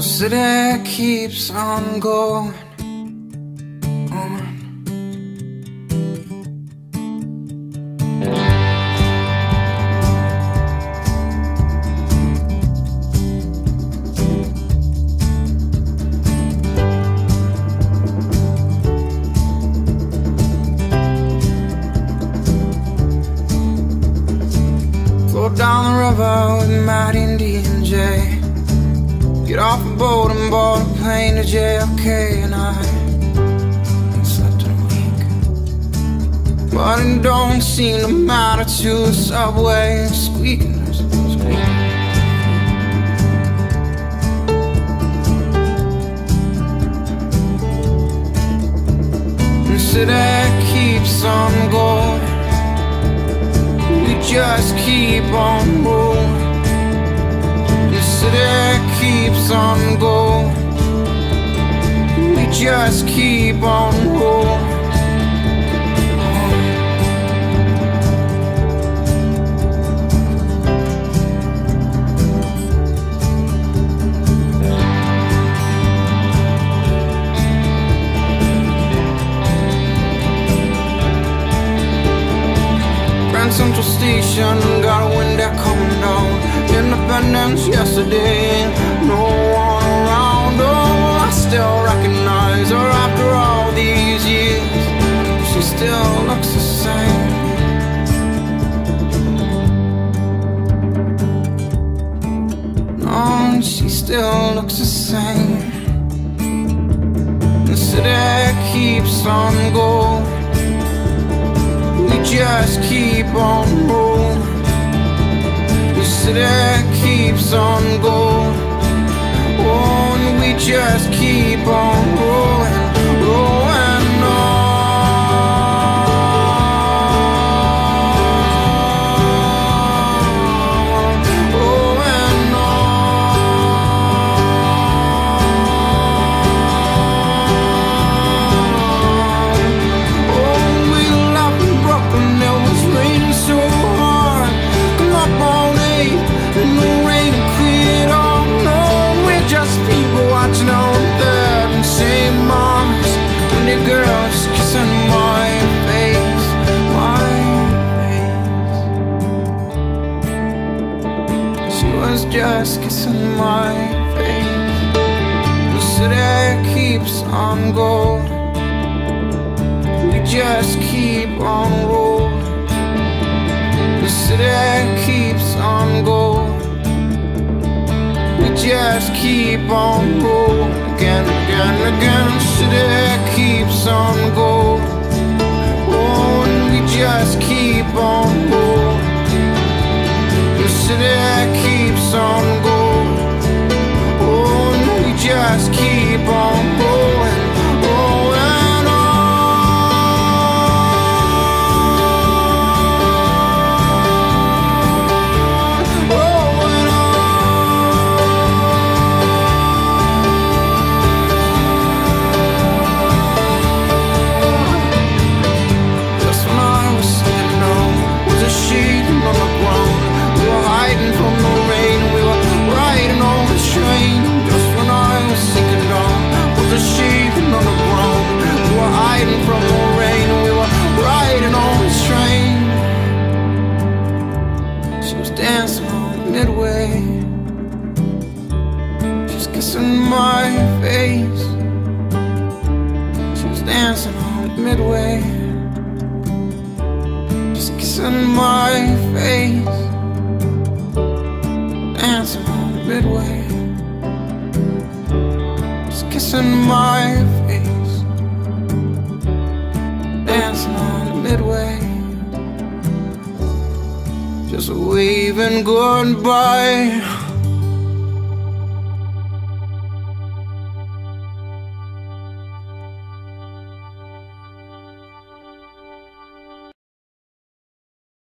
The city keeps on going on. Float down the river with Matt, Indy, and Jay. Get off a boat and board a plane to JFK, and I slept in a week. But it don't seem to matter to the subway squeaking. The city keeps on going. We just keep on moving. The city keeps on going. We just keep on going. Grand Central Station, got a wind that coming down. Independence yesterday, no one around. Oh, I still recognize her after all these years. She still looks the same. No, she still looks the same. The city keeps on going. We just keep on rolling. The city keeps on going. Oh, and we just keep on rolling, rolling on, rolling on. Oh, we left in Brooklyn, it was raining so hard. Come up all night. In the rain and quit, oh no. We're just people watching on third and same moms. And the girls kissing my face, my face. She was just kissing my face. The city keeps on going. We just keep on rolling. The city keeps on going. Just keep on going again, again, again. The city keeps on going. Oh, and we just keep on going. The city keeps on going. Oh, and we just keep on going. Oh, and midway, just kissing my face, dancing on the midway, just kissing my face, dancing on the midway, just waving goodbye.